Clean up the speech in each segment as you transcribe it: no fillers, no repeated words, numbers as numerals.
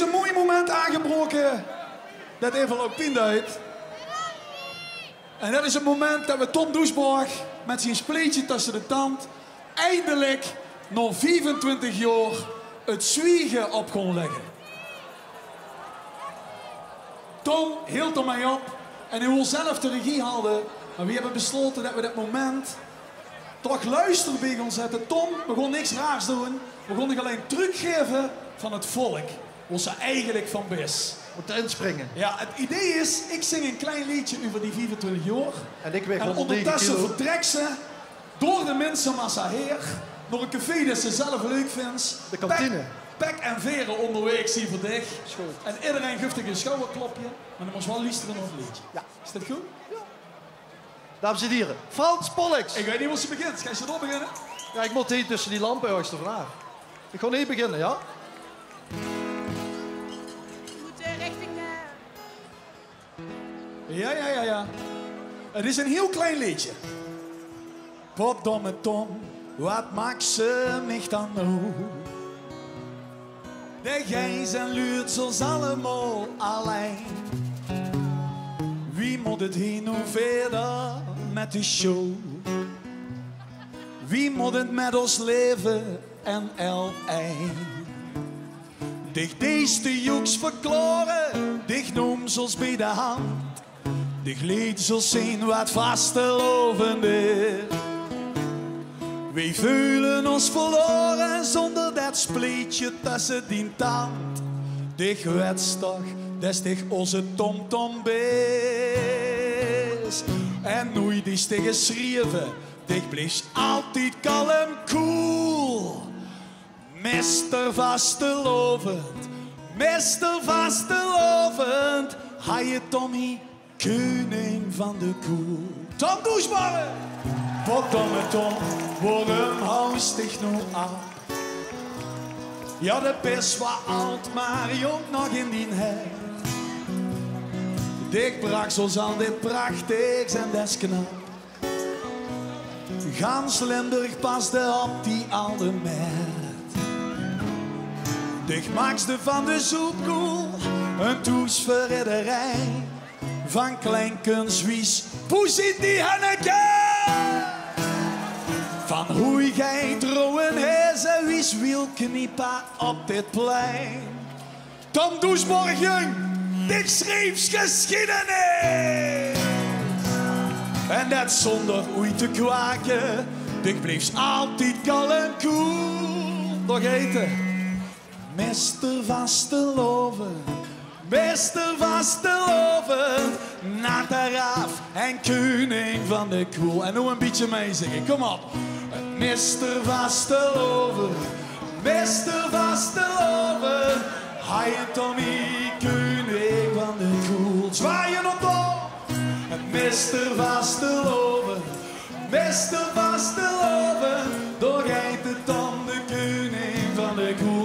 is een mooi moment aangebroken dat even ook Pien duidt. En dat is het moment dat we Tom Doesborg met zijn spleetje tussen de tand eindelijk na 25 jaar het zwiegen op kon leggen. Tom hield er mij op en hij wil zelf de regie houden. Maar we hebben besloten dat we dat moment toch luisterbeeg ons zetten. Tom begon niks raars doen. We begonnen alleen truc geven van het volk. Was ze eigenlijk van best. Moet erin springen. Ja, het idee is, ik zing een klein liedje over die 25 jaar. En ik weeg 109 kilo. En ondertussen vertrekt ze door de mensenmassa heer. Nog een café dat ze zelf leuk vindt. De kantine. Pek en veren onderweg zien voor dich. En iedereen geeft een schouderklopje. Maar dan moest wel luisteren naar het liedje. Ja. Is dat goed? Ja. Dames en heren, Frans Pollux. Ik weet niet hoe ze begint. Ga je erop beginnen? Ja, ik moet hier tussen die lampen juist de vraag. Ik ga hier beginnen, ja? Ja, ja, ja, ja. Het is een heel klein liedje. Potdomme Tom, wat maakt ze mich dan nou? De geis en luurt zoals allemaal alleen. Wie moet het hier nou verder met de show? Wie moet het met ons leven en L.A.? Dich deze joeks verklaren, dich noem zoals bij de hand. Dich liet zal zien wat vastelovend is. Wij voelen ons verloren zonder dat splietje tussen die tand. Dich wetsdag, des dich onze tomtom beest. En nooit is te geschreven, dich bleef altijd kalm cool. Mister vastelovend, mister vastelovend. Hai je Tommy? Keuning van de Koel. Tom Doesborg! Potdomme Tom, waarom houst dich nou aan? Ja, de pers was oud, maar jong nog in die her. Dich bracht zoals al dit prachtigs en des knap. Gans Limburg paste op die oude meid. Dich maakste van de soepkoel een toesverridderij. Van kleinkunstwies, poes in die henneke. Van hoe jij trouwen is en wies wil kniepa op dit plein. Tom Doesborg jong, dit schreef geschiedenis. En dat zonder ooit te kwaken, dit bleef altijd kalm cool. Nog eten, mister vastelovend. Beste vastelovend, nacht eraf en Keuning van de Koel. En nu een beetje meezingen, kom op. Mister vastelovend, mister vastelovend. Hai en Tommy, Keuning van de Koel. Zwaaien op door. Mister vastelovend, mister vastelovend. Door jij de Tom, de Keuning van de Koel.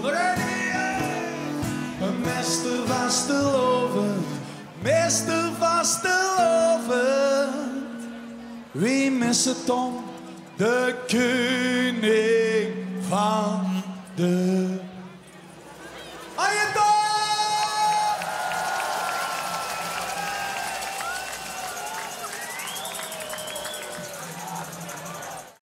Meester vastelovend, meester vastelovend. Wie missen Tom, de Keuning van de